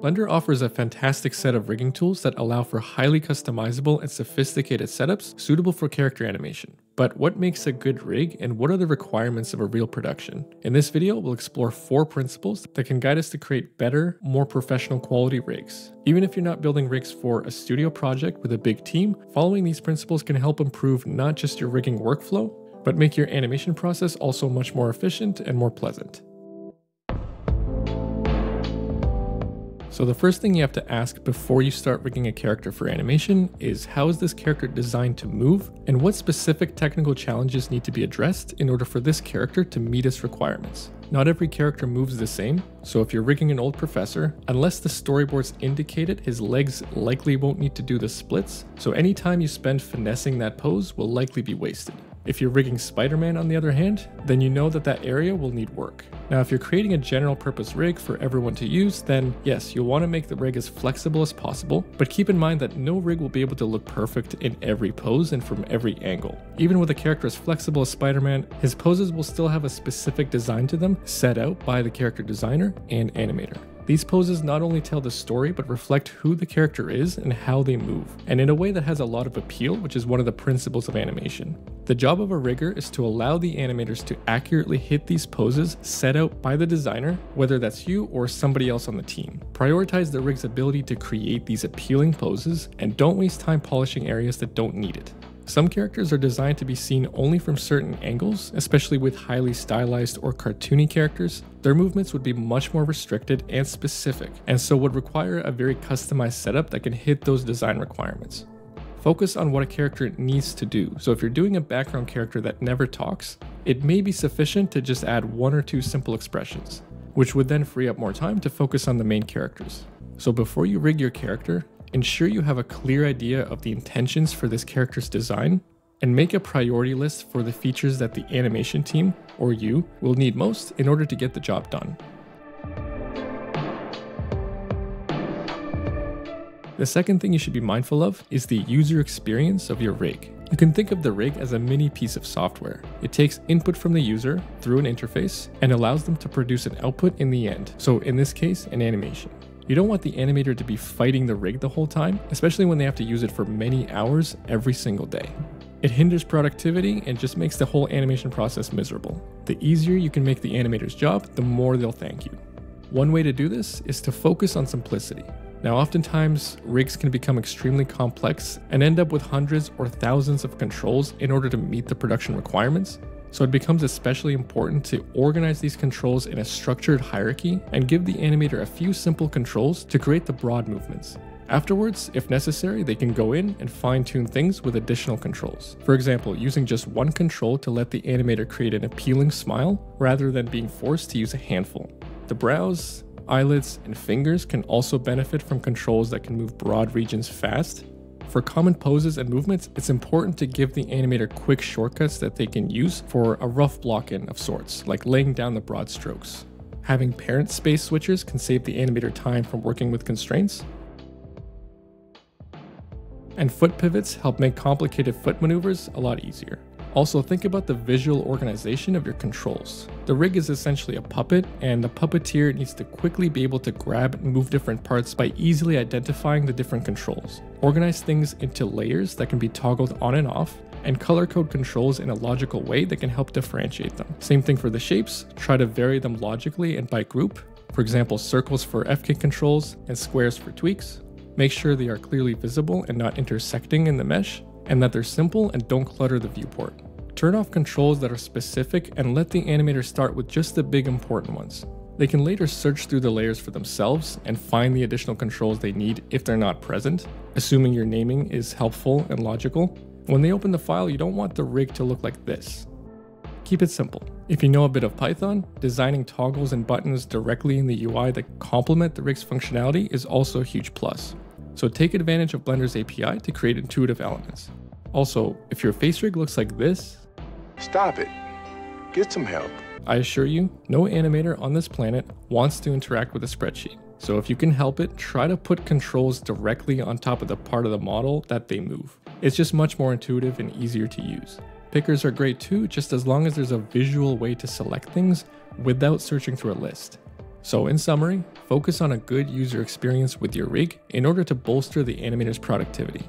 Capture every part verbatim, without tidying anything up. Blender offers a fantastic set of rigging tools that allow for highly customizable and sophisticated setups suitable for character animation. But what makes a good rig and what are the requirements of a real production? In this video, we'll explore four principles that can guide us to create better, more professional quality rigs. Even if you're not building rigs for a studio project with a big team, following these principles can help improve not just your rigging workflow, but make your animation process also much more efficient and more pleasant. So the first thing you have to ask before you start rigging a character for animation is, how is this character designed to move, and what specific technical challenges need to be addressed in order for this character to meet its requirements? Not every character moves the same, so if you're rigging an old professor, unless the storyboards indicate it, his legs likely won't need to do the splits, so any time you spend finessing that pose will likely be wasted. If you're rigging Spider-Man, on the other hand, then you know that that area will need work. Now, if you're creating a general purpose rig for everyone to use, then yes, you'll want to make the rig as flexible as possible, but keep in mind that no rig will be able to look perfect in every pose and from every angle. Even with a character as flexible as Spider-Man, his poses will still have a specific design to them set out by the character designer and animator. These poses not only tell the story, but reflect who the character is and how they move, and in a way that has a lot of appeal, which is one of the principles of animation. The job of a rigger is to allow the animators to accurately hit these poses set out by the designer, whether that's you or somebody else on the team. Prioritize the rig's ability to create these appealing poses, and don't waste time polishing areas that don't need it. Some characters are designed to be seen only from certain angles, especially with highly stylized or cartoony characters. Their movements would be much more restricted and specific, and so would require a very customized setup that can hit those design requirements. Focus on what a character needs to do, so if you're doing a background character that never talks, it may be sufficient to just add one or two simple expressions, which would then free up more time to focus on the main characters. So before you rig your character, ensure you have a clear idea of the intentions for this character's design, and make a priority list for the features that the animation team, or you, will need most in order to get the job done. The second thing you should be mindful of is the user experience of your rig. You can think of the rig as a mini piece of software. It takes input from the user through an interface and allows them to produce an output in the end, so in this case, an animation. You don't want the animator to be fighting the rig the whole time, especially when they have to use it for many hours every single day. It hinders productivity and just makes the whole animation process miserable. The easier you can make the animator's job, the more they'll thank you. One way to do this is to focus on simplicity. Now, oftentimes, rigs can become extremely complex and end up with hundreds or thousands of controls in order to meet the production requirements. So it becomes especially important to organize these controls in a structured hierarchy and give the animator a few simple controls to create the broad movements. Afterwards, if necessary, they can go in and fine-tune things with additional controls. For example, using just one control to let the animator create an appealing smile rather than being forced to use a handful. The brows, eyelids, and fingers can also benefit from controls that can move broad regions fast. For common poses and movements, it's important to give the animator quick shortcuts that they can use for a rough block-in of sorts, like laying down the broad strokes. Having parent space switchers can save the animator time from working with constraints. And foot pivots help make complicated foot maneuvers a lot easier. Also, think about the visual organization of your controls. The rig is essentially a puppet, and the puppeteer needs to quickly be able to grab and move different parts by easily identifying the different controls. Organize things into layers that can be toggled on and off, and color code controls in a logical way that can help differentiate them. Same thing for the shapes, try to vary them logically and by group. For example, circles for F-kick controls and squares for tweaks. Make sure they are clearly visible and not intersecting in the mesh, and that they're simple and don't clutter the viewport. Turn off controls that are specific and let the animator start with just the big important ones. They can later search through the layers for themselves and find the additional controls they need if they're not present, assuming your naming is helpful and logical. When they open the file, you don't want the rig to look like this. Keep it simple. If you know a bit of Python, designing toggles and buttons directly in the U I that complement the rig's functionality is also a huge plus. So take advantage of Blender's A P I to create intuitive elements. Also, if your face rig looks like this, stop it. Get some help. I assure you, no animator on this planet wants to interact with a spreadsheet. So if you can help it, try to put controls directly on top of the part of the model that they move. It's just much more intuitive and easier to use. Pickers are great too, just as long as there's a visual way to select things without searching through a list. So in summary, focus on a good user experience with your rig in order to bolster the animator's productivity.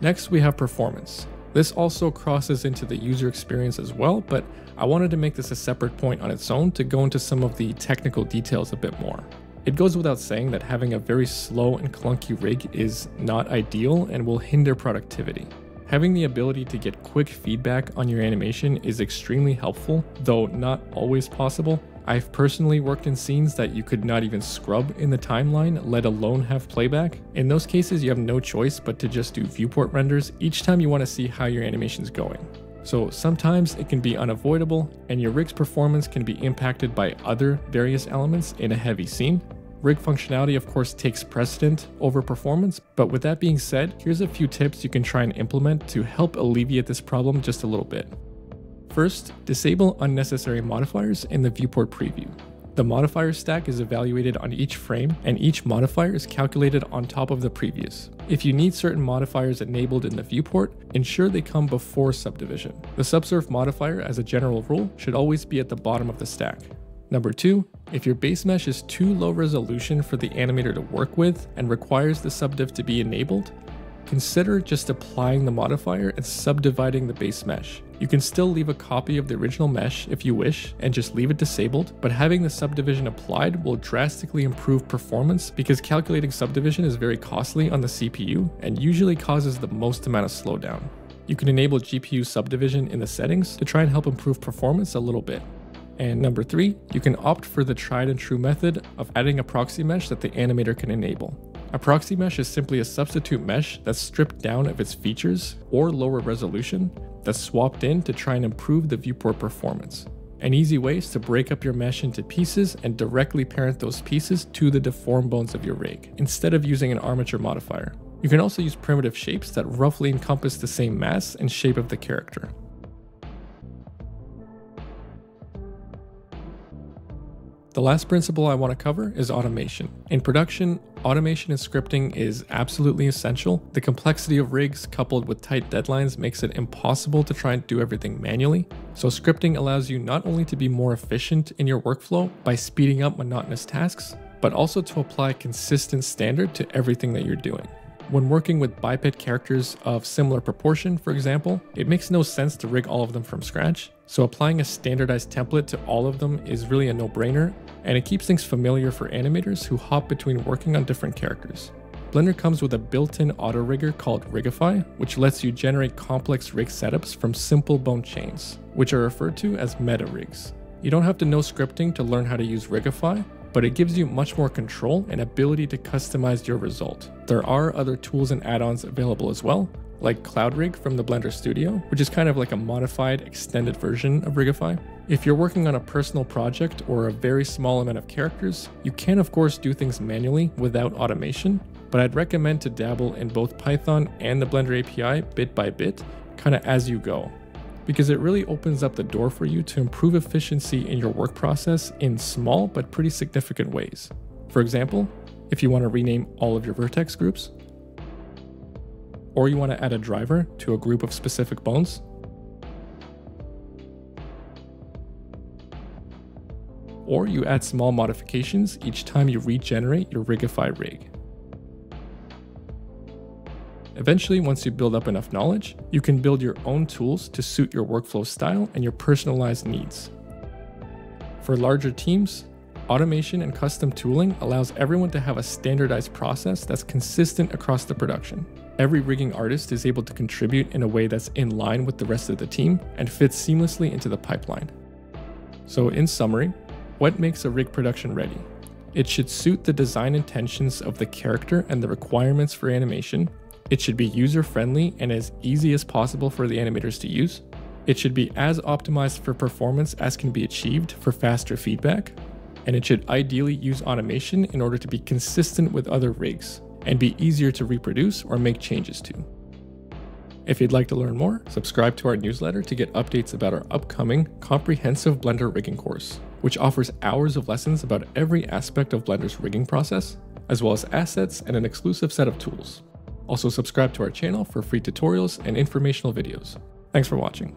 Next, we have performance. This also crosses into the user experience as well, but I wanted to make this a separate point on its own to go into some of the technical details a bit more. It goes without saying that having a very slow and clunky rig is not ideal and will hinder productivity. Having the ability to get quick feedback on your animation is extremely helpful, though not always possible. I've personally worked in scenes that you could not even scrub in the timeline, let alone have playback. In those cases, you have no choice but to just do viewport renders each time you want to see how your animation's going. So sometimes it can be unavoidable, and your rig's performance can be impacted by other various elements in a heavy scene. Rig functionality, of course, takes precedent over performance, but with that being said, here's a few tips you can try and implement to help alleviate this problem just a little bit. First, disable unnecessary modifiers in the viewport preview. The modifier stack is evaluated on each frame, and each modifier is calculated on top of the previous. If you need certain modifiers enabled in the viewport, ensure they come before subdivision. The subsurf modifier, as a general rule, should always be at the bottom of the stack. Number two, if your base mesh is too low resolution for the animator to work with and requires the subdiv to be enabled, consider just applying the modifier and subdividing the base mesh. You can still leave a copy of the original mesh if you wish and just leave it disabled, but having the subdivision applied will drastically improve performance because calculating subdivision is very costly on the C P U and usually causes the most amount of slowdown. You can enable G P U subdivision in the settings to try and help improve performance a little bit. And number three, you can opt for the tried and true method of adding a proxy mesh that the animator can enable. A proxy mesh is simply a substitute mesh that's stripped down of its features or lower resolution that's swapped in to try and improve the viewport performance. An easy way is to break up your mesh into pieces and directly parent those pieces to the deform bones of your rig, instead of using an armature modifier. You can also use primitive shapes that roughly encompass the same mass and shape of the character. The last principle I want to cover is automation. In production, automation and scripting is absolutely essential. The complexity of rigs coupled with tight deadlines makes it impossible to try and do everything manually. So scripting allows you not only to be more efficient in your workflow by speeding up monotonous tasks, but also to apply a consistent standard to everything that you're doing. When working with biped characters of similar proportion, for example, it makes no sense to rig all of them from scratch. So applying a standardized template to all of them is really a no-brainer, and it keeps things familiar for animators who hop between working on different characters. Blender comes with a built-in auto-rigger called Rigify, which lets you generate complex rig setups from simple bone chains, which are referred to as meta-rigs. You don't have to know scripting to learn how to use Rigify, but it gives you much more control and ability to customize your result. There are other tools and add-ons available as well, like CloudRig from the Blender Studio, which is kind of like a modified, extended version of Rigify. If you're working on a personal project or a very small amount of characters, you can of course do things manually without automation, but I'd recommend to dabble in both Python and the Blender A P I bit by bit, kind of as you go, because it really opens up the door for you to improve efficiency in your work process in small but pretty significant ways. For example, if you want to rename all of your vertex groups, or you want to add a driver to a group of specific bones, or you add small modifications each time you regenerate your Rigify rig. Eventually, once you build up enough knowledge, you can build your own tools to suit your workflow style and your personalized needs. For larger teams, automation and custom tooling allows everyone to have a standardized process that's consistent across the production. Every rigging artist is able to contribute in a way that's in line with the rest of the team and fits seamlessly into the pipeline. So in summary, what makes a rig production ready? It should suit the design intentions of the character and the requirements for animation. It should be user-friendly and as easy as possible for the animators to use. It should be as optimized for performance as can be achieved for faster feedback. And it should ideally use automation in order to be consistent with other rigs and be easier to reproduce or make changes to. If you'd like to learn more, subscribe to our newsletter to get updates about our upcoming comprehensive Blender rigging course, which offers hours of lessons about every aspect of Blender's rigging process, as well as assets and an exclusive set of tools. Also subscribe to our channel for free tutorials and informational videos. Thanks for watching.